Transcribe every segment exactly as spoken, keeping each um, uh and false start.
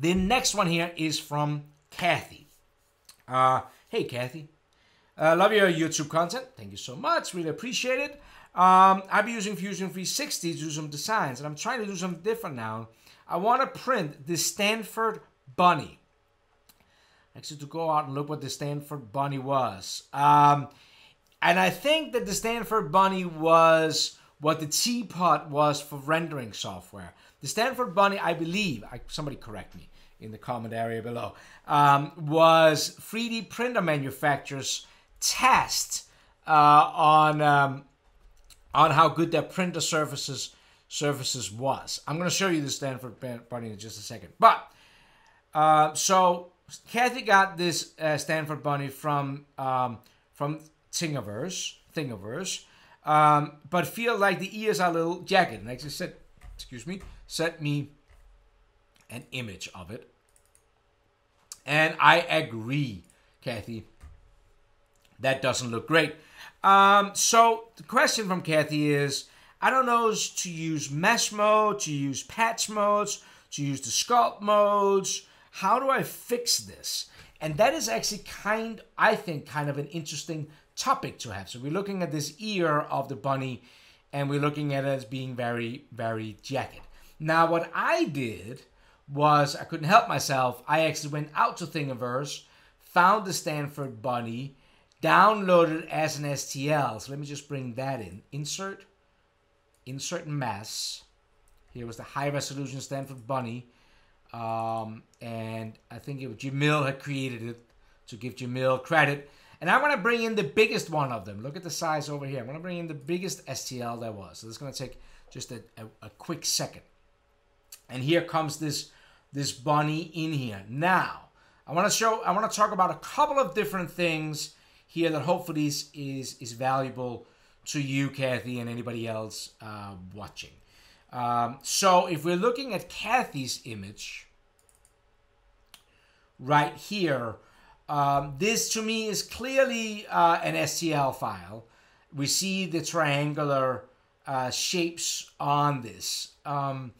The next one here is from Kathy. Uh, hey, Kathy. Uh, love your YouTube content. Thank you so much. Really appreciate it. Um, I've been using Fusion three sixty to do some designs, and I'm trying to do something different now. I want to print the Stanford Bunny. Actually, to go out and look what the Stanford Bunny was. Um, and I think that the Stanford Bunny was what the teapot was for rendering software. The Stanford Bunny, I believe, I, somebody correct me in the comment area below, um, was three D printer manufacturers' test uh, on um, on how good their printer surfaces surfaces was. I'm going to show you the Stanford Bunny in just a second. But uh, so Kathy got this uh, Stanford Bunny from um, from Thingiverse, Thingiverse, um, but feel like the ears are a little jagged. And I just said, excuse me, sent me an image of it, and I agree, Kathy. That doesn't look great. Um, so the question from Kathy is, I don't know to use mesh mode, to use patch modes, to use the sculpt modes. How do I fix this? And that is actually kind, I think, kind of an interesting topic to have. So we're looking at this ear of the bunny, and we're looking at it as being very, very jagged. Now, what I did was, I couldn't help myself. I actually went out to Thingiverse, found the Stanford Bunny, downloaded it as an S T L. So let me just bring that in. Insert, insert mass. Here was the high resolution Stanford Bunny. Um, and I think it was Jamil had created it, to give Jamil credit. And I want to bring in the biggest one of them. Look at the size over here. I want to bring in the biggest S T L there was. So this is going to take just a, a, a quick second. And here comes this, this bunny in here. Now, I want to show, I want to talk about a couple of different things here that hopefully is, is, is valuable to you, Kathy, and anybody else uh, watching. Um, so if we're looking at Kathy's image right here, um, this to me is clearly uh, an S T L file. We see the triangular uh, shapes on this. Um,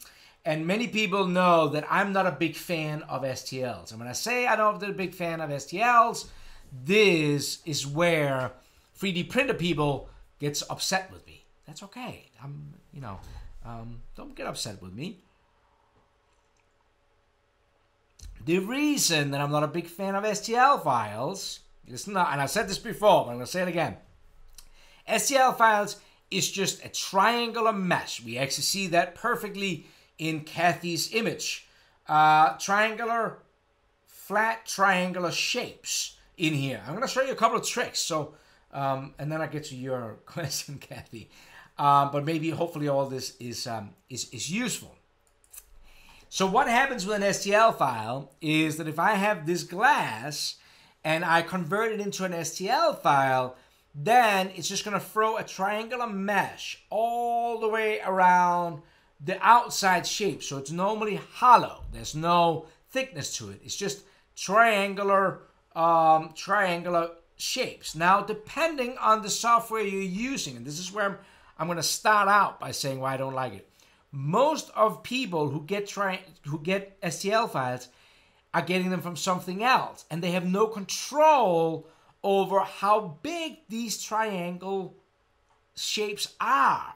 And many people know that I'm not a big fan of S T Ls. And when I say I don't have a big fan of S T Ls, this is where three D printer people gets upset with me. That's okay. I'm, you know, um, don't get upset with me. The reason that I'm not a big fan of S T L files is not, and I've said this before, but I'm going to say it again. S T L files is just a triangular mesh. We actually see that perfectly in Kathy's image. Uh, triangular, flat triangular shapes in here. I'm gonna show you a couple of tricks. So, um, and then I get to your question, Kathy. Uh, but maybe, hopefully all this is, um, is, is useful. So what happens with an S T L file is that if I have this glass and I convert it into an S T L file, then it's just gonna throw a triangular mesh all the way around the outside shape. So it's normally hollow. There's no thickness to it. It's just triangular, um, triangular shapes. Now, depending on the software you're using, and this is where I'm, I'm going to start out by saying why I don't like it. Most of people who get tri who get S T L files are getting them from something else, and they have no control over how big these triangle shapes are.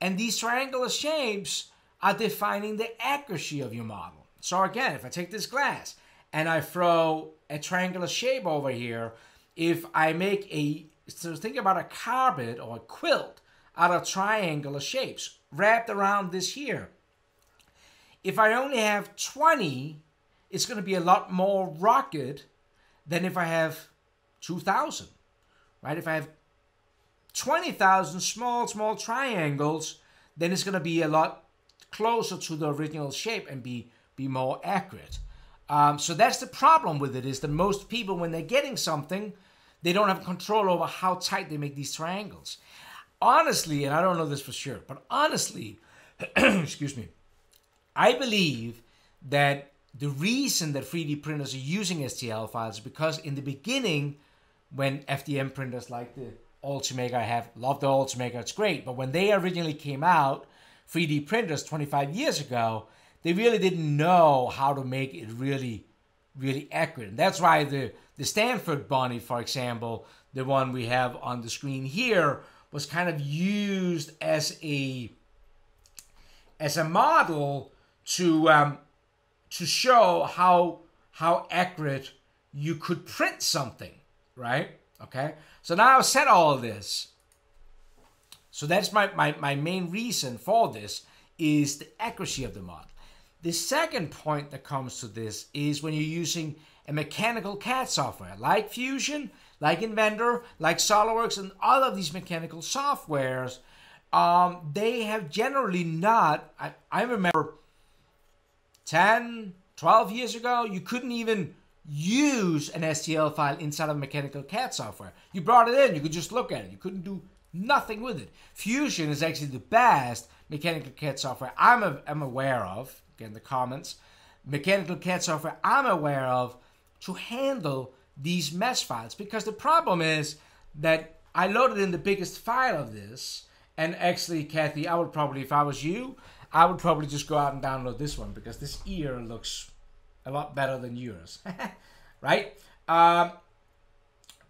And these triangular shapes are defining the accuracy of your model. So again, if I take this glass and I throw a triangular shape over here, if I make a, so think about a carpet or a quilt out of triangular shapes wrapped around this here. If I only have twenty, it's going to be a lot more rugged than if I have two thousand, right? If I have twenty thousand small, small triangles, then it's going to be a lot closer to the original shape and be, be more accurate. Um, so that's the problem with it, is that most people, when they're getting something, they don't have control over how tight they make these triangles. Honestly, and I don't know this for sure, but honestly, excuse me, I believe that the reason that three D printers are using S T L files is because in the beginning, when F D M printers like the Ultimaker, I have loved the Ultimaker, it's great. But when they originally came out, three D printers twenty-five years ago, they really didn't know how to make it really, really accurate. And that's why the, the Stanford Bunny, for example, the one we have on the screen here, was kind of used as a, as a model to, um, to show how, how accurate you could print something, right? Okay, so now I've said all of this. So that's my, my, my main reason for this is the accuracy of the model. The second point that comes to this is when you're using a mechanical C A D software like Fusion, like Inventor, like SolidWorks, and all of these mechanical softwares, um, they have generally not, I, I remember ten, twelve years ago, you couldn't even use an S T L file inside of mechanical C A D software. You brought it in, you could just look at it. You couldn't do nothing with it. Fusion is actually the best mechanical C A D software I'm, a, I'm aware of, again, the comments, mechanical C A D software I'm aware of to handle these mesh files, because the problem is that I loaded in the biggest file of this, and actually, Kathy, I would probably, if I was you, I would probably just go out and download this one, because this ear looks a lot better than yours, right? Um,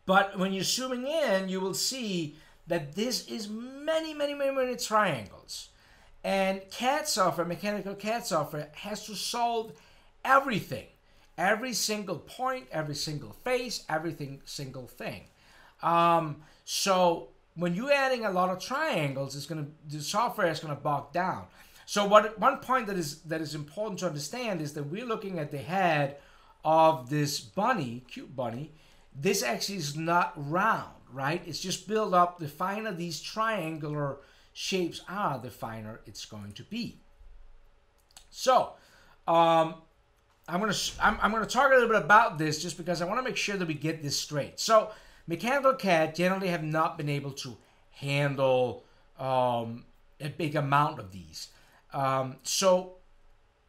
but when you're zooming in, you will see that this is many, many, many, many triangles. And C A D software, mechanical C A D software, has to solve everything. Every single point, every single face, everything single thing. Um, so when you're adding a lot of triangles, it's gonna, the software is gonna bog down. So what, one point that is, that is important to understand is that we're looking at the head of this bunny, cute bunny. This actually is not round, right? It's just built up. The finer these triangular shapes are, the finer it's going to be. So um, I'm going to I'm, I'm going to talk a little bit about this just because I want to make sure that we get this straight. So mechanical C A D generally have not been able to handle um, a big amount of these. Um, so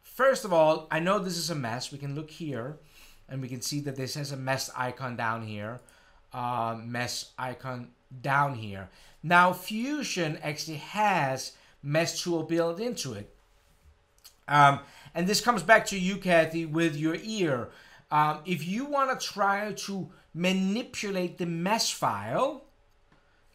first of all, I know this is a mess. We can look here and we can see that this has a mesh icon down here, uh, mesh icon down here. Now Fusion actually has mesh tool built into it. Um, and this comes back to you, Kathy, with your ear. Um, if you want to try to manipulate the mesh file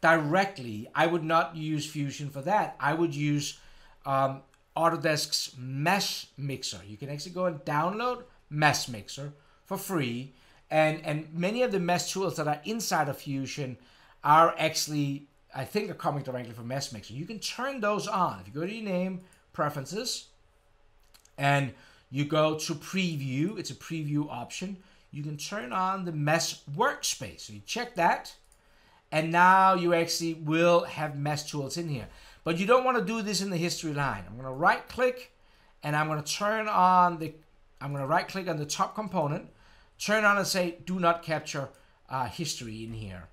directly, I would not use Fusion for that. I would use, um, Autodesk's Mesh Mixer. You can actually go and download Mesh Mixer for free, and and many of the mesh tools that are inside of Fusion are actually, I think, are coming directly from Mesh Mixer. You can turn those on. If you go to your name, preferences, and you go to preview, it's a preview option. You can turn on the mesh workspace. So you check that, and now you actually will have mesh tools in here. But you don't want to do this in the history line. I'm going to right click and I'm going to turn on the, I'm going to right click on the top component, turn on and say, do not capture uh, history in here.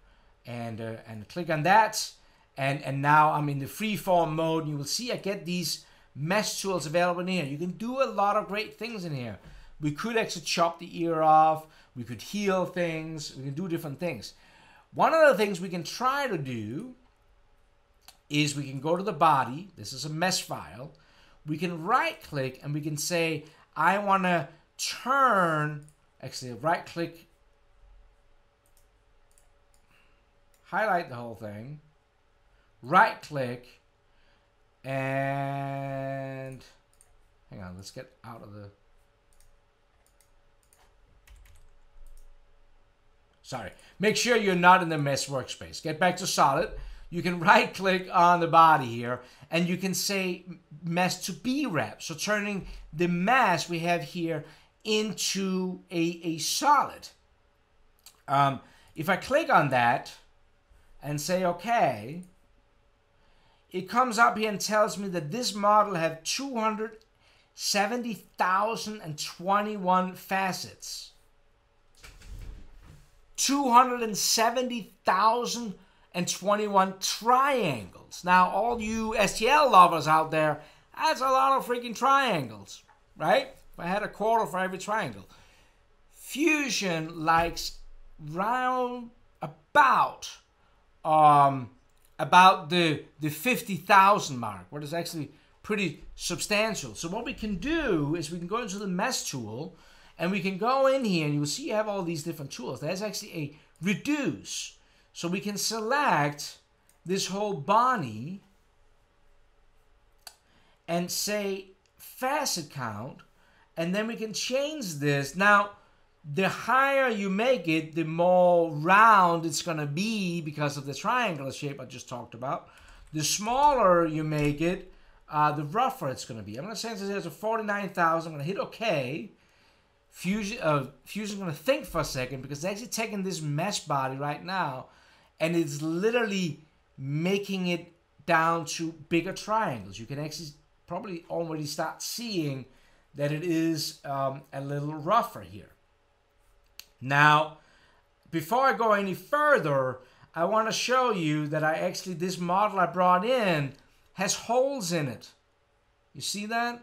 And, uh, and click on that. And, and now I'm in the freeform mode. You will see I get these mesh tools available in here. You can do a lot of great things in here. We could actually chop the ear off. We could heal things. We can do different things. One of the things we can try to do is we can go to the body. This is a mesh file. We can right click and we can say, I want to turn, actually right click, highlight the whole thing, right click, and hang on, let's get out of the, sorry, make sure you're not in the mesh workspace. Get back to solid. You can right click on the body here and you can say mesh to BRep. So turning the mesh we have here into a, a solid. Um, if I click on that and say, okay, it comes up here and tells me that this model have two hundred seventy thousand twenty-one facets. two hundred seventy thousand and twenty-one triangles. Now, all you S T L lovers out there, that's a lot of freaking triangles, right? If I had a quarter for every triangle. Fusion likes round about um, about the the fifty thousand mark, what is actually pretty substantial. So what we can do is we can go into the mesh tool, and we can go in here, and you will see you have all these different tools. There's actually a reduce. So we can select this whole body and say facet count, and then we can change this. Now, the higher you make it, the more round it's gonna be because of the triangular shape I just talked about. The smaller you make it, uh, the rougher it's gonna be. I'm gonna change this to forty-nine thousand. I'm gonna hit OK. Fusion, uh, Fusion's gonna think for a second because they're actually taking this mesh body right now, and it's literally making it down to bigger triangles. You can actually probably already start seeing that it is um, a little rougher here. Now, before I go any further, I want to show you that I actually, this model I brought in has holes in it. You see that? It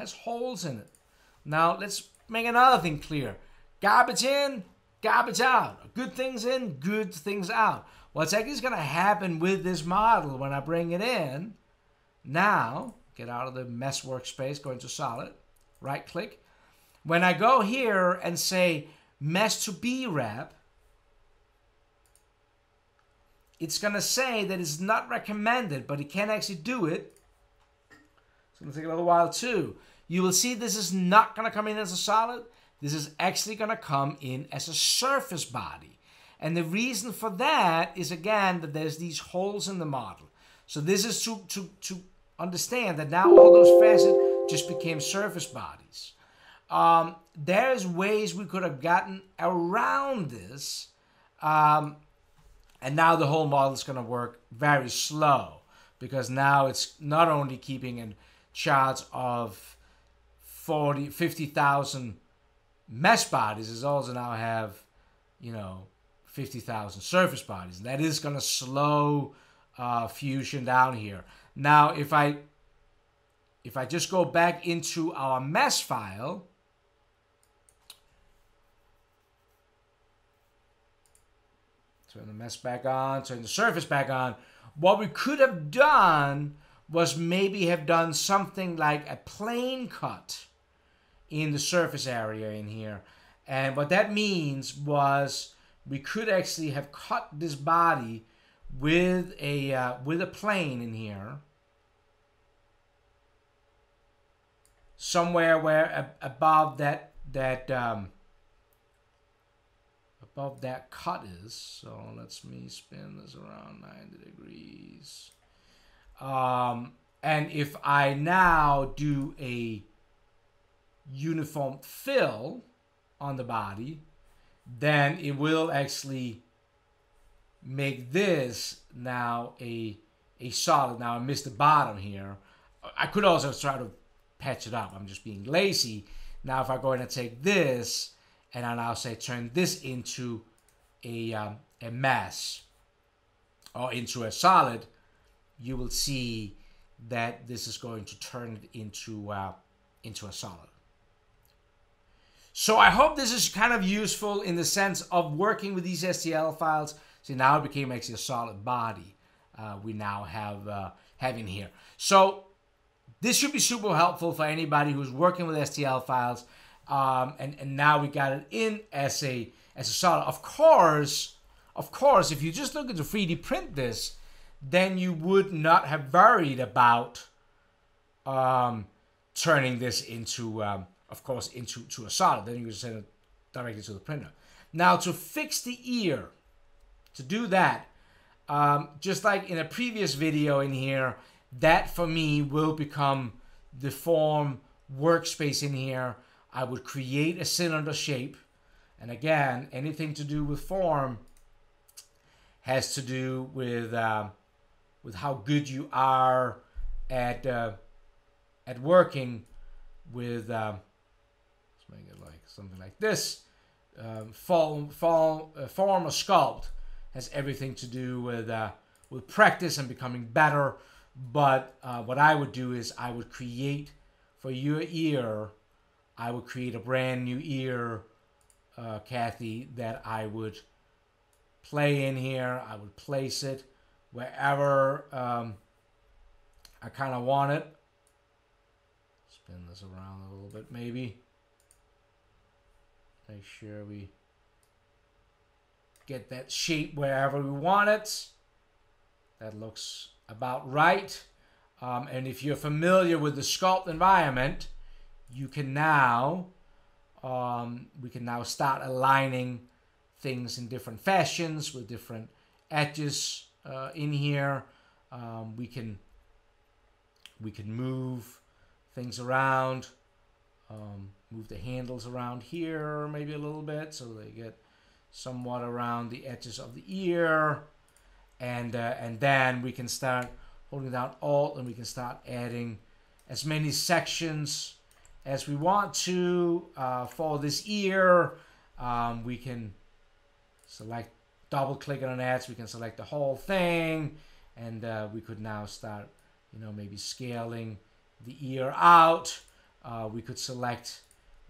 has holes in it. Now, let's make another thing clear. Garbage in, garbage out. Good things in, good things out. What's actually going to happen with this model when I bring it in, now, get out of the mesh workspace, go into solid, right click. When I go here and say mesh to BRep, it's going to say that it's not recommended, but it can actually do it. It's going to take a little while too. You will see this is not going to come in as a solid. This is actually going to come in as a surface body. And the reason for that is, again, that there's these holes in the model. So this is to, to, to understand that now all those facets just became surface bodies. Um, there's ways we could have gotten around this. Um, and now the whole model is going to work very slow because now it's not only keeping in charge of forty, fifty thousand mesh bodies, is also now have, you know, fifty thousand surface bodies. That is going to slow uh, Fusion down here. Now, if I, if I just go back into our mesh file, turn the mesh back on, turn the surface back on, what we could have done was maybe have done something like a plane cut in the surface area in here. And what that means was we could actually have cut this body with a uh, with a plane in here somewhere where uh, above that that um, above that cut is. So let's me spin this around ninety degrees. Um, and if I now do a uniform fill on the body, then it will actually make this now a a solid. Now I missed the bottom here. I could also try to patch it up. I'm just being lazy. Now if I go in and take this, and I now say turn this into a um, a mass or into a solid, you will see that this is going to turn it into uh, into a solid. So I hope this is kind of useful in the sense of working with these S T L files. See, now it became actually a solid body uh, we now have, uh, have in here. So this should be super helpful for anybody who's working with S T L files. Um, and, and now we got it in as a, as a solid. Of course, of course, if you just look at the three D print this, then you would not have worried about um, turning this into, um, of course, into to a solid. Then you can send it directly to the printer. Now, to fix the ear, to do that, um, just like in a previous video in here, that for me will become the form workspace in here. I would create a cylinder shape. And again, anything to do with form has to do with... Um, with how good you are at uh, at working with um, let's make it like something like this. Um, form, form, uh, form or sculpt has everything to do with uh, with practice and becoming better. But uh, what I would do is I would create for your ear. I would create a brand new ear, uh, Kathy, that I would play in here. I would place it wherever um, I kind of want it. spin this around a little bit, maybe. Make sure we get that shape wherever we want it. That looks about right. Um, and if you're familiar with the Sculpt environment, you can now, um, we can now start aligning things in different fashions with different edges uh, in here. Um, we can we can move things around, um, move the handles around here maybe a little bit so they get somewhat around the edges of the ear, and uh, and then we can start holding down Alt and we can start adding as many sections as we want to uh, for this ear. Um, we can select, double click on that, so we can select the whole thing, and uh, we could now start, you know, maybe scaling the ear out. Uh, we could select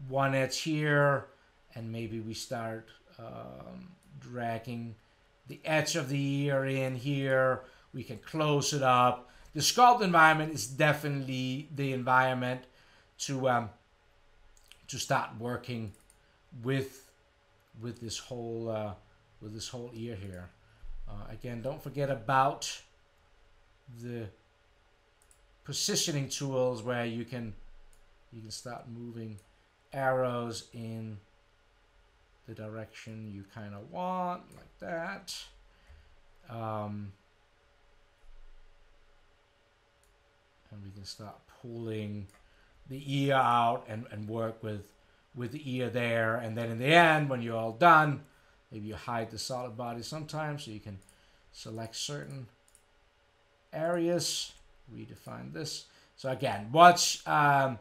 one edge here and maybe we start Um, dragging the edge of the ear in here. We can close it up. The Sculpt environment is definitely the environment to um, to start working with with this whole uh, with this whole ear here. Uh, again, don't forget about the positioning tools where you can you can start moving arrows in the direction you kind of want, like that. Um, and we can start pulling the ear out and, and work with, with the ear there. And then in the end, when you're all done, maybe you hide the solid body sometimes, so you can select certain areas, redefine this. So again, watch, um,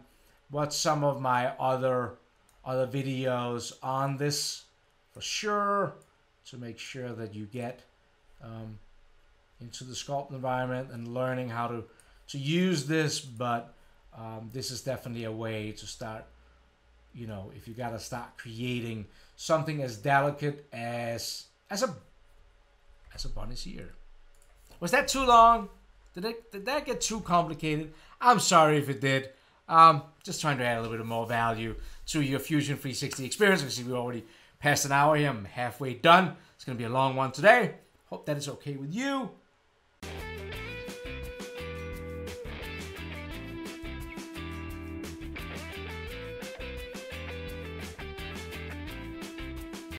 watch some of my other other videos on this for sure to make sure that you get um, into the Sculpt environment and learning how to to use this. But um, this is definitely a way to start, you know, if you gotta start creating something as delicate as as a as a bunny's ear. Was that too long? Did it did that get too complicated? I'm sorry if it did. Um, just trying to add a little bit more value to your Fusion three sixty experience. You can see we already passed an hour here. I'm halfway done. It's going to be a long one today. Hope that is okay with you.